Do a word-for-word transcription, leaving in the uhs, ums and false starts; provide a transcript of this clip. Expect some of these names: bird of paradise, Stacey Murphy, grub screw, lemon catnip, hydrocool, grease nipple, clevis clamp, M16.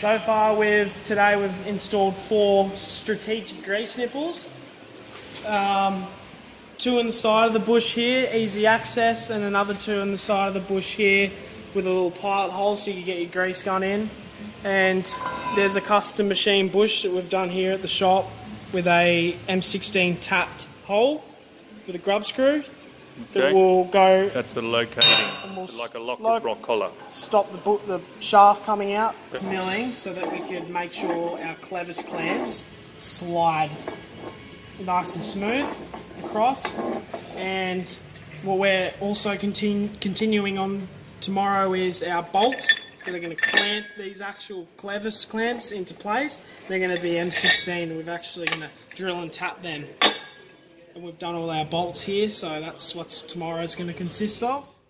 So far, we've today we've installed four strategic grease nipples. Um, two in the side of the bush here, easy access, and another two in the side of the bush here with a little pilot hole so you can get your grease gun in. And there's a custom machine bush that we've done here at the shop with a M sixteen tapped hole with a grub screw. Okay. That will go. That's the locating. We'll so like a lock with lock collar. Stop the the shaft coming out, yep. Milling, so that we could make sure our clevis clamps slide nice and smooth across. And what we're also continu continuing on tomorrow is our bolts that are going to clamp these actual clevis clamps into place. They're going to be M sixteen. We're actually going to drill and tap them. And we've done all our bolts here, so that's what tomorrow's going to consist of.